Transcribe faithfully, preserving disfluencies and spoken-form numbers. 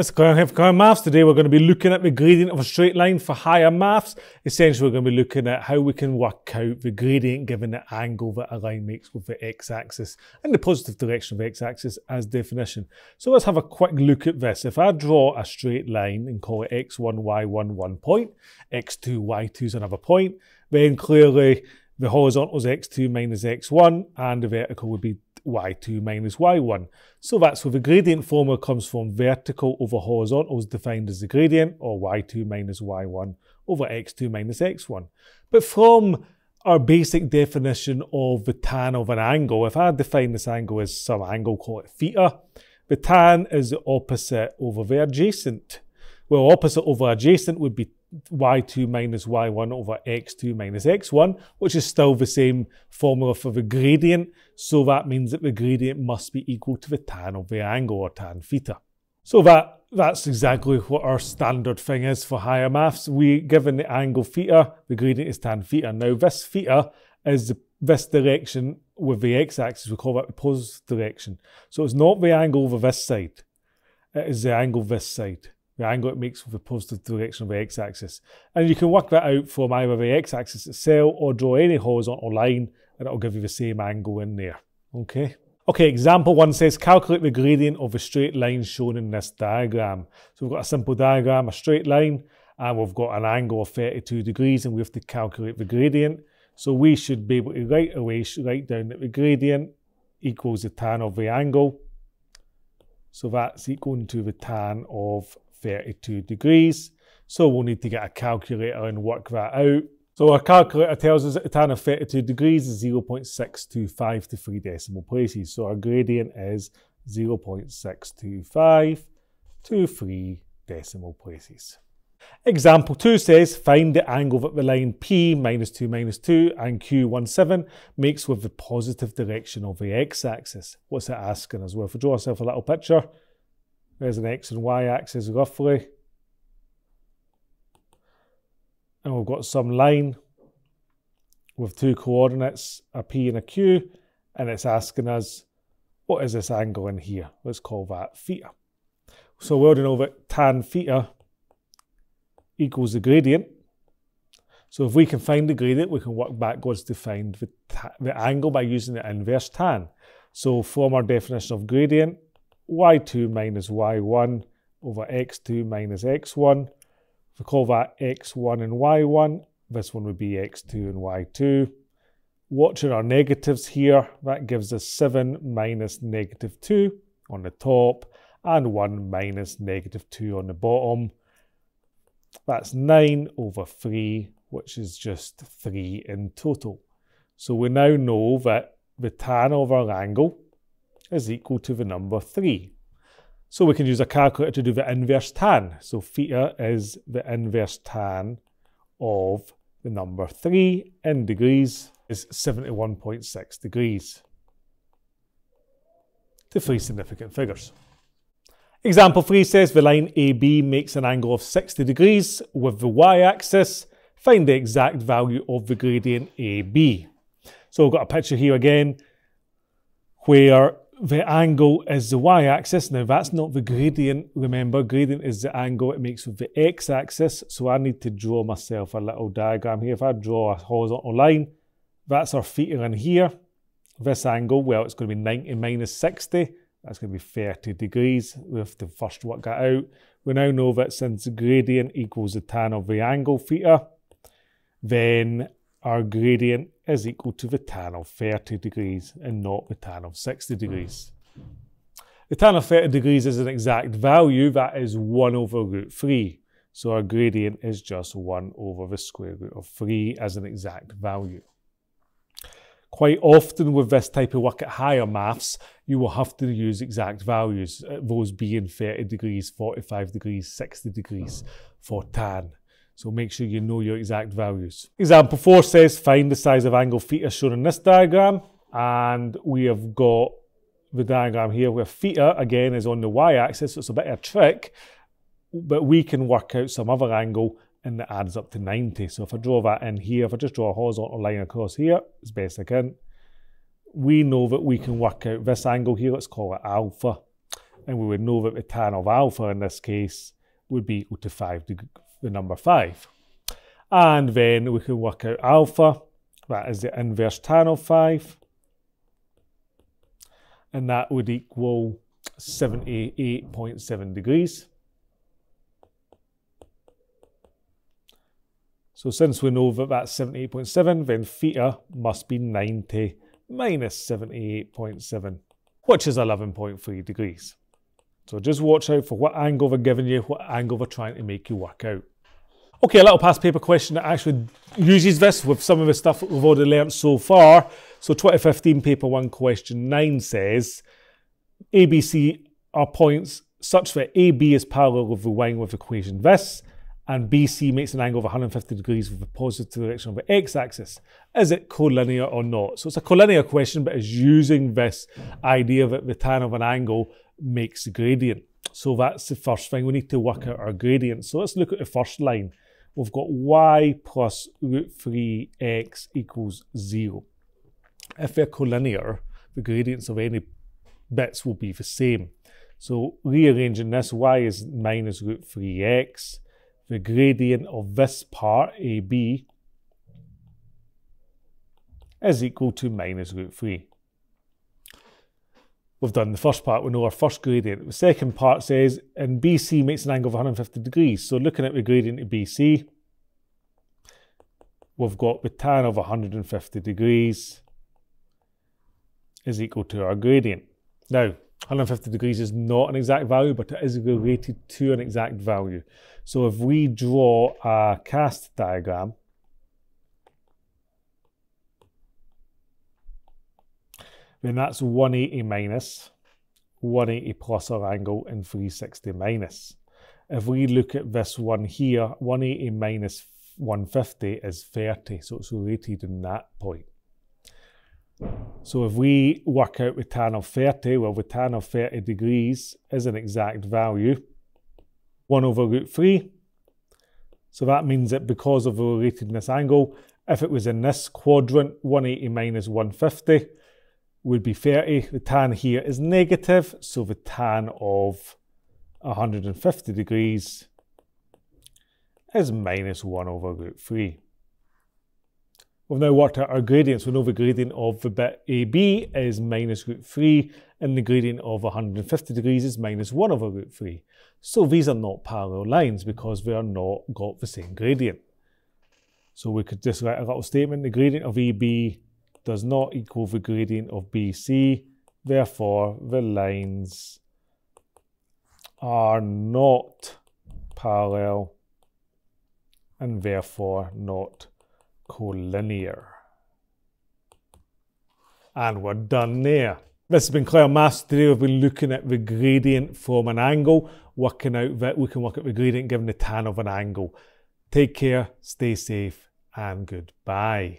That's Clelland Maths. Today we're going to be looking at the gradient of a straight line for higher maths. Essentially we're going to be looking at how we can work out the gradient given the angle that a line makes with the x-axis and the positive direction of the x-axis as definition. So let's have a quick look at this. If I draw a straight line and call it x one, y one, one point, x two, y two is another point, then clearly the horizontal is x two minus x one and the vertical would be y two minus y one. So that's where the gradient formula comes from. Vertical over horizontal is defined as the gradient, or y two minus y one over x two minus x one. But from our basic definition of the tan of an angle, if I define this angle as some angle, call it theta, the tan is the opposite over the adjacent. Well, opposite over adjacent would be y two minus y one over x two minus x one, which is still the same formula for the gradient, so that means that the gradient must be equal to the tan of the angle, or tan theta. So that, that's exactly what our standard thing is for higher maths. We, given the angle theta, the gradient is tan theta. Now this theta is the, this direction with the x-axis, we call that the positive direction. So it's not the angle over this side, it is the angle this side. The angle it makes with the positive direction of the x-axis. And you can work that out from either the x-axis itself or draw any horizontal line and it'll give you the same angle in there. Okay. Okay, example one says calculate the gradient of the straight line shown in this diagram. So we've got a simple diagram, a straight line, and we've got an angle of thirty-two degrees and we have to calculate the gradient. So we should be able to right away write down that the gradient equals the tan of the angle. So that's equal to the tan of thirty-two degrees. So we'll need to get a calculator and work that out. So our calculator tells us that the tan of thirty-two degrees is zero point six two five to three decimal places. So our gradient is zero point six two five to three decimal places. Example two says find the angle that the line P minus two minus two and Q one, seven makes with the positive direction of the x-axis. What's it asking us? Well, if we draw ourselves a little picture, there's an x and y axis roughly. And we've got some line with two coordinates, a p and a q, and it's asking us, what is this angle in here? Let's call that theta. So we already know that tan theta equals the gradient. So if we can find the gradient, we can work backwards to find the, the angle by using the inverse tan. So from our definition of gradient, y two minus y one over x two minus x one. If we call that x one and y one, this one would be x two and y two. Watching our negatives here, that gives us seven minus negative two on the top and one minus negative two on the bottom. That's nine over three, which is just three in total. So we now know that the tan of our angle is equal to the number three. So we can use a calculator to do the inverse tan. So theta is the inverse tan of the number three in degrees is seventy-one point six degrees to three significant figures. Example three says the line A B makes an angle of sixty degrees with the y-axis. Find the exact value of the gradient A B. So we've got a picture here again where the angle is the y-axis. Now that's not the gradient, remember, gradient is the angle it makes with the x-axis, so I need to draw myself a little diagram here. If I draw a horizontal line, that's our theta in here. This angle, well, it's going to be ninety minus sixty, that's going to be thirty degrees. We have to first work that out. We now know that since the gradient equals the tan of the angle theta, then our gradient is equal to the tan of thirty degrees and not the tan of sixty degrees. The tan of thirty degrees is an exact value, that is one over root three. So our gradient is just one over the square root of three as an exact value. Quite often with this type of work at higher maths, you will have to use exact values, those being thirty degrees, forty-five degrees, sixty degrees for tan. So make sure you know your exact values. Example four says find the size of angle theta shown in this diagram. And we have got the diagram here where theta again is on the y-axis, so it's a bit of a trick, but we can work out some other angle and that adds up to ninety. So if I draw that in here, if I just draw a horizontal line across here, as best I can, we know that we can work out this angle here, let's call it alpha, and we would know that the tan of alpha in this case would be equal to five, the number five. And then we can work out alpha, that is the inverse tan of five, and that would equal seventy-eight point seven degrees. So since we know that that's seventy-eight point seven, then theta must be ninety minus seventy-eight point seven, which is eleven point three degrees. So just watch out for what angle they're giving you, what angle they're trying to make you work out. Okay, a little past paper question that actually uses this with some of the stuff that we've already learnt so far. So twenty fifteen paper one question nine says, A, B, C are points such that A, B is parallel with the line with equation this, and B, C makes an angle of one hundred fifty degrees with the positive direction of the x-axis. Is it collinear or not? So it's a collinear question, but it's using this idea that the tan of an angle makes a gradient. So that's the first thing. We need to work out our gradient. So let's look at the first line. We've got y plus root three x equals zero. If they're collinear, the gradients of any bits will be the same. So rearranging this, y is minus root three x. The gradient of this part, A B, is equal to minus root three. We've done the first part, we know our first gradient. The second part says, and B C makes an angle of one hundred fifty degrees. So looking at the gradient of B C, we've got the tan of one hundred fifty degrees is equal to our gradient. Now, one hundred fifty degrees is not an exact value, but it is related to an exact value. So if we draw a cast diagram, then that's one hundred eighty minus, one hundred eighty plus our angle, and three hundred sixty minus. If we look at this one here, one hundred eighty minus one hundred fifty is thirty, so it's related in that point. So if we work out the tan of thirty, well, the tan of thirty degrees is an exact value, one over root three. So that means that because of the relatedness angle, if it was in this quadrant, one hundred eighty minus one hundred fifty would be thirty. The tan here is negative, so the tan of one hundred fifty degrees is minus one over root three. We've now worked out our gradients. We know the gradient of the bit A B is minus root three, and the gradient of one hundred fifty degrees is minus one over root three. So these are not parallel lines because they are not got the same gradient. So we could just write a little statement. The gradient of A B does not equal the gradient of B C. Therefore, the lines are not parallel and therefore not collinear. And we're done there. This has been Claire Maths. Today we've been looking at the gradient from an angle, working out that we can work out the gradient given the tan of an angle. Take care, stay safe, and goodbye.